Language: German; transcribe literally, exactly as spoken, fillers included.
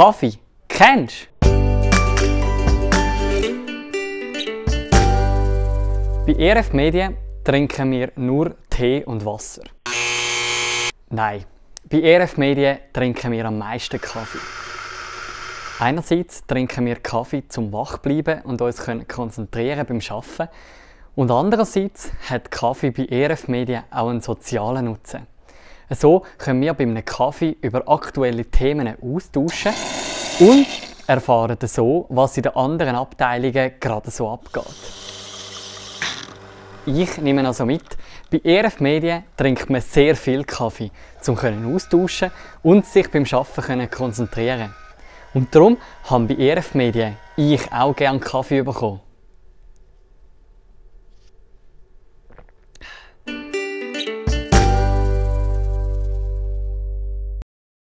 Kaffee kennst? Bei E R F Medien trinken wir nur Tee und Wasser. Nein, bei E R F Medien trinken wir am meisten Kaffee. Einerseits trinken wir Kaffee zum Wachbleiben und uns können konzentrieren beim Arbeiten. Und andererseits hat Kaffee bei E R F Medien auch einen sozialen Nutzen. So können wir bei einem Kaffee über aktuelle Themen austauschen und erfahren so, was in den anderen Abteilungen gerade so abgeht. Ich nehme also mit, bei E R F Medien trinkt man sehr viel Kaffee, um austauschen und sich beim Arbeiten konzentrieren zu können. Und darum haben bei E R F Medien ich auch gerne Kaffee bekommen.